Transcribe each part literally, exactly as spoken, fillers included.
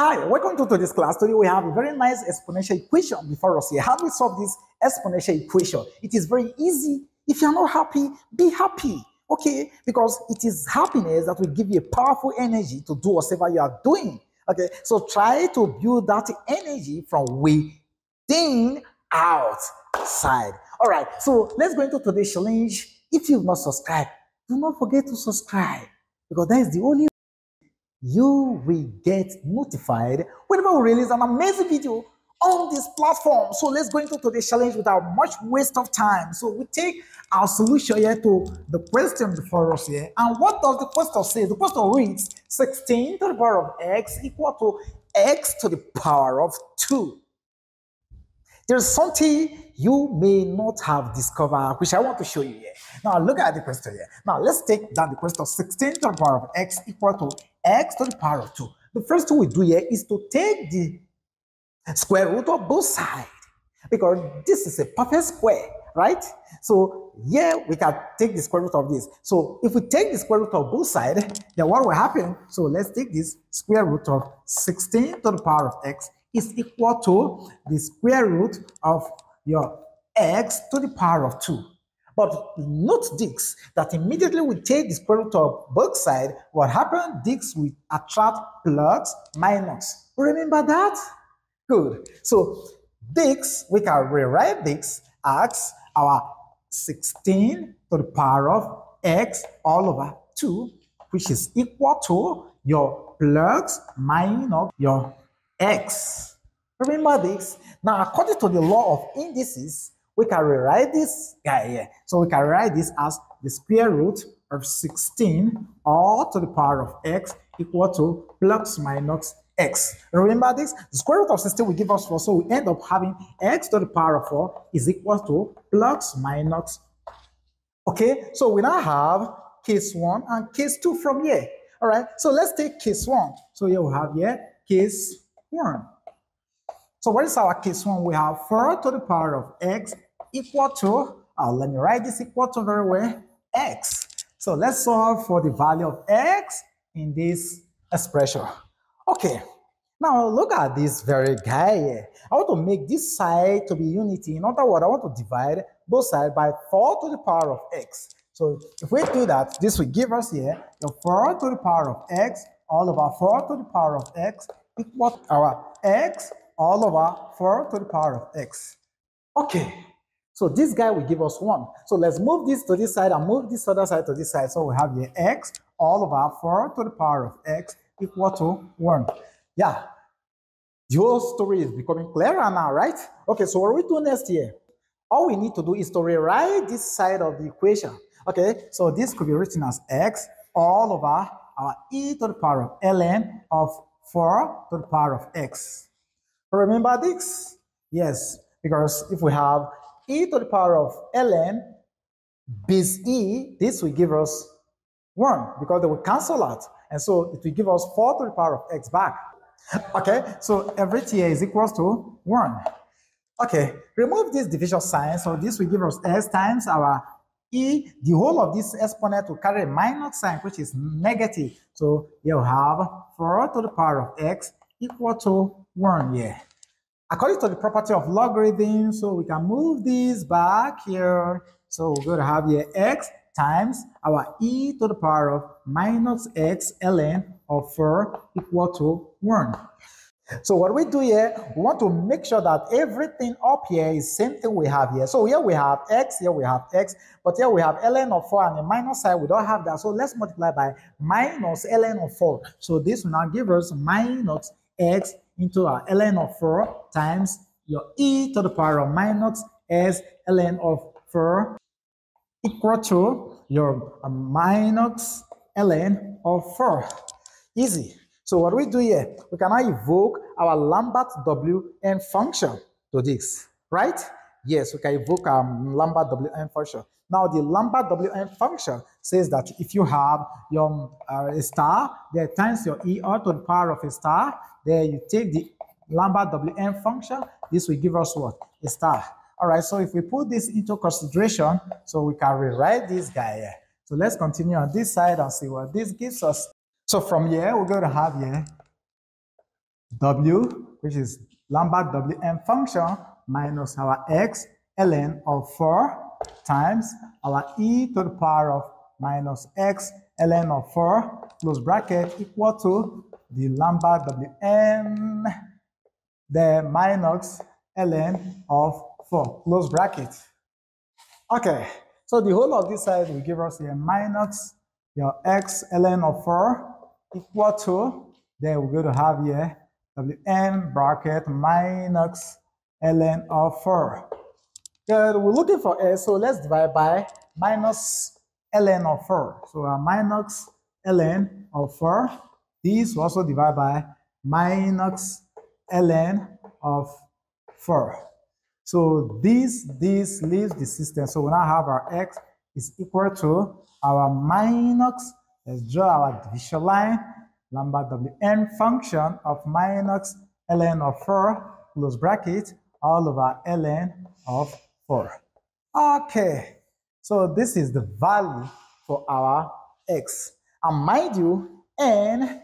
Hi, welcome to, to this class. Today we have a very nice exponential equation before us here. How do we solve this exponential equation? It is very easy. If you are not happy, be happy, okay? Because it is happiness that will give you a powerful energy to do whatever you are doing, okay? So try to build that energy from within outside. All right, so let's go into today's challenge. If you've not subscribed, do not forget to subscribe, because that is the only way you will get notified whenever we release an amazing video on this platform. So let's go into today's challenge without much waste of time. So we take our solution here to the question before us here. And what does the question say? The question reads sixteen to the power of x equal to x to the power of two. There's something you may not have discovered, which I want to show you here. Now look at the question here. Now let's take down the question sixteen to the power of x equal to x to the power of two. The first thing we do here is to take the square root of both sides, because this is a perfect square, right? So here we can take the square root of this. So if we take the square root of both sides, then what will happen? So let's take this square root of sixteen to the power of x is equal to the square root of your x to the power of two. But note this, that immediately we take the square root of both sides, what happens? This will attract plus minus. Remember that? Good. So this, we can rewrite this as our sixteen to the power of x all over two, which is equal to your plus minus your x. Remember this. Now, according to the law of indices, we can rewrite this guy here. So we can write this as the square root of sixteen all to the power of x equal to plus minus x. Remember this? The square root of sixteen will give us four, so we end up having x to the power of four is equal to plus minus. Okay, so we now have case one and case two from here. All right, so let's take case one. So here we have here case one. So what is our case one? We have four to the power of x equal to, uh, let me write this equal to very well, x. So let's solve for the value of x in this expression. Okay, now look at this very guy here. I want to make this side to be unity. In other words, I want to divide both sides by four to the power of x. So if we do that, this will give us here the four to the power of x all over four to the power of x equal to our x all over four to the power of x. Okay, so this guy will give us one. So let's move this to this side and move this other side to this side. So we have here x all over four to the power of x equal to one. Yeah, your story is becoming clearer now, right? Okay, so what we do next here, all we need to do is to rewrite this side of the equation. Okay, so this could be written as x all over our e to the power of ln of four to the power of x. Remember this? Yes, because if we have e to the power of ln base e, this will give us one, because they will cancel out. And so it will give us four to the power of x back. Okay, so everything here is equals to one. Okay, remove this division sign. So this will give us x times our e. The whole of this exponent will carry a minus sign, which is negative. So you'll have four to the power of x equal to one here. According to the property of logarithm, so we can move this back here. So we're going to have here x times our e to the power of minus x ln of four equal to one. So what we do here, we want to make sure that everything up here is same thing we have here. So here we have x, here we have x, but here we have ln of four and the minus side, we don't have that. So let's multiply by minus ln of four. So this will now give us minus x into our ln of four times your e to the power of minus s ln of four equal to your uh, minus ln of four. Easy. So what we do here, we can now evoke our Lambert W N function to this, right? Yes, we can evoke our Lambert W N function. Now the Lambert W N function says that if you have your uh, a star, there times your e all to the power of a star, then you take the Lambert W N function, this will give us what? A star. All right, so if we put this into consideration, so we can rewrite this guy here. So let's continue on this side and see what this gives us. So from here, we're going to have here W, which is Lambert W M function, minus our x ln of four times our e to the power of minus x ln of four, close bracket, equal to the Lambert W M, the minus ln of four, close bracket. Okay, so the whole of this side will give us a minus your x ln of four equal to, then we're going to have here Wm bracket minus ln of four. Yeah, we're looking for a, so let's divide by minus ln of four. So our minus ln of four, these will also divide by minus ln of four. So this, this leaves the system. So we now have our x is equal to our minus, let's draw our division line, Lambert Wm function of minus ln of four, close bracket, all over ln of four. Okay, so this is the value for our x. And mind you, n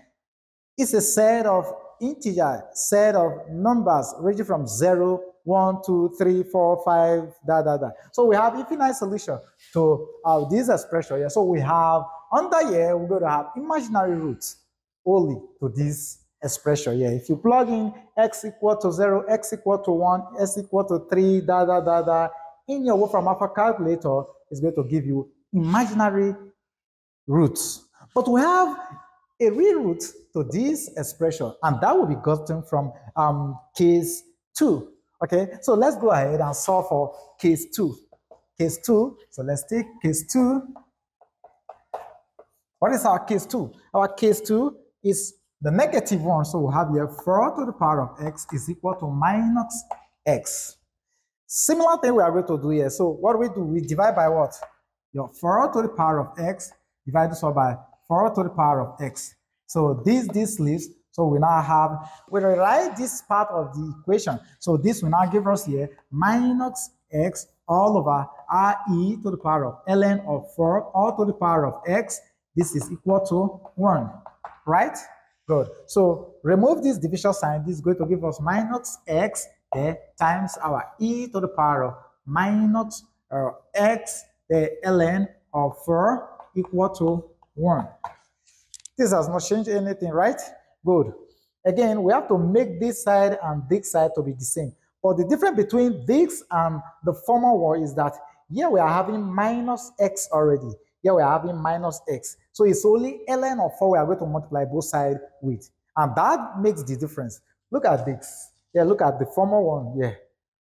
is a set of integer, set of numbers ranging from zero, one, two, three, four, five, da, da, da. So we have infinite solution to uh, this expression here. So we have, under here, we're going to have imaginary roots only to this expression here. If you plug in x equal to zero, x equal to one, x equal to three, da, da, da, da, in your Wolfram Alpha calculator, it's going to give you imaginary roots. But we have a real root to this expression, and that will be gotten from um, case two. Okay, so let's go ahead and solve for case two. Case two, so let's take case two. What is our case two? Our case two is the negative one. So we'll have here four to the power of x is equal to minus x. Similar thing we are going to do here. So what we do, we divide by what? Your four to the power of x, divide this one by four to the power of x. So this, this leaves, so we now have, we rewrite this part of the equation. So this will now give us here minus x all over r e to the power of ln of four all to the power of x. This is equal to one, right? Good. So remove this division sign. This is going to give us minus x there times our e to the power of minus uh, x there ln of four equal to one. This has not changed anything, right? Good. Again, we have to make this side and this side to be the same. But the difference between this and the former one is that here we are having minus x already. Here we are having minus x. So it's only ln of four we are going to multiply both sides with. And that makes the difference. Look at this. Yeah, look at the former one here.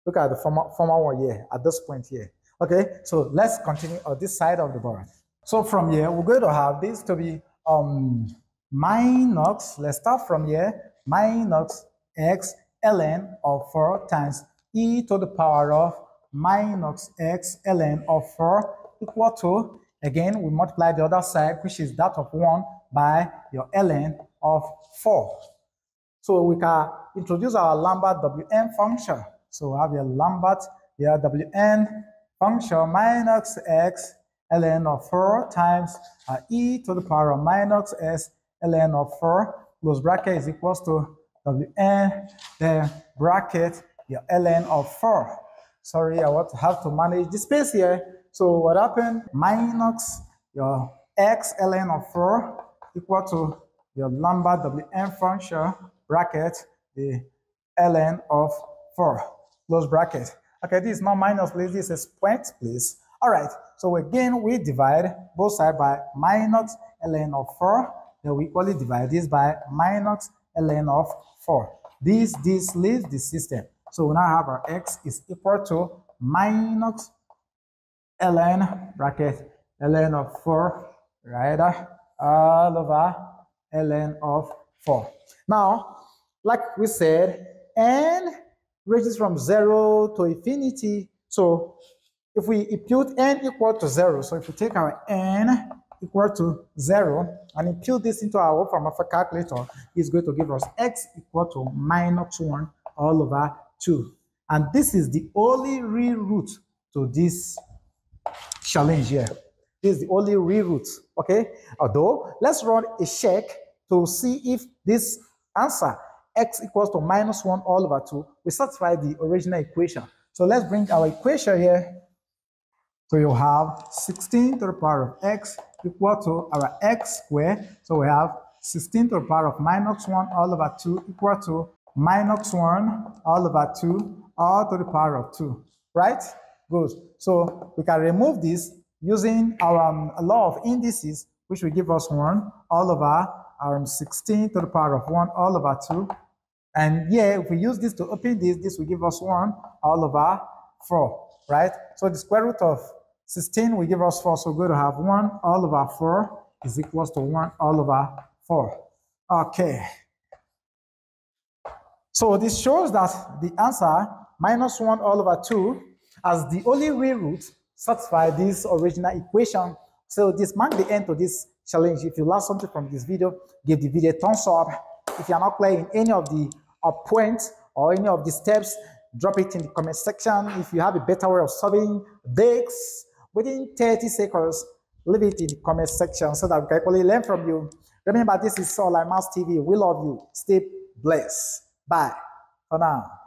Look at the former, former one here, at this point here. Okay, so let's continue on this side of the board. So from here, we're going to have this to be um, minus, let's start from here, minus x ln of four times e to the power of minus x ln of four equal to, again, we multiply the other side, which is that of one, by your ln of four. So we can introduce our Lambert Wm function. So we have your Lambert, your Wm function minus x ln of four times uh, e to the power of minus s ln of four, close bracket, is equals to Wm, then bracket, your ln of four. Sorry, I want to have to manage the space here. So what happened? Minus your x ln of four equal to your Lambert Wm function bracket the ln of four, close bracket. Okay, this is not minus place, this is point place. All right, so again, we divide both sides by minus ln of four, then we equally divide this by minus ln of four. This, this leaves the system. So we now have our x is equal to minus ln bracket ln of four, right, all over ln of four. Now, like we said, n ranges from zero to infinity. So if we impute n equal to zero, so if we take our n equal to zero and impute this into our Wolfram Alpha calculator, it's going to give us x equal to minus one all over two. And this is the only real root to this challenge here. This is the only real root, okay? Although, let's run a check to see if this answer x equals to minus one all over two, we satisfy the original equation. So let's bring our equation here. So you have sixteen to the power of x equal to our x squared. So we have sixteen to the power of minus one all over two equal to minus one all over two all to the power of two, right? Good. So we can remove this using our um, law of indices, which will give us one all over um, sixteen to the power of one all over two. And yeah, if we use this to open this, this will give us one all over four, right? So the square root of sixteen will give us four. So we're going to have one all over four is equals to one all over four. Okay. So this shows that the answer minus one all over two as the only real root satisfies this original equation. So this marks the end to this challenge. If you learned something from this video, give the video a thumbs up. If you are not clear in any of the uh, points or any of the steps, drop it in the comment section. If you have a better way of solving this within thirty seconds, leave it in the comment section so that we can equally learn from you. Remember, this is Online Maths T V. We love you. Stay blessed. Bye for now.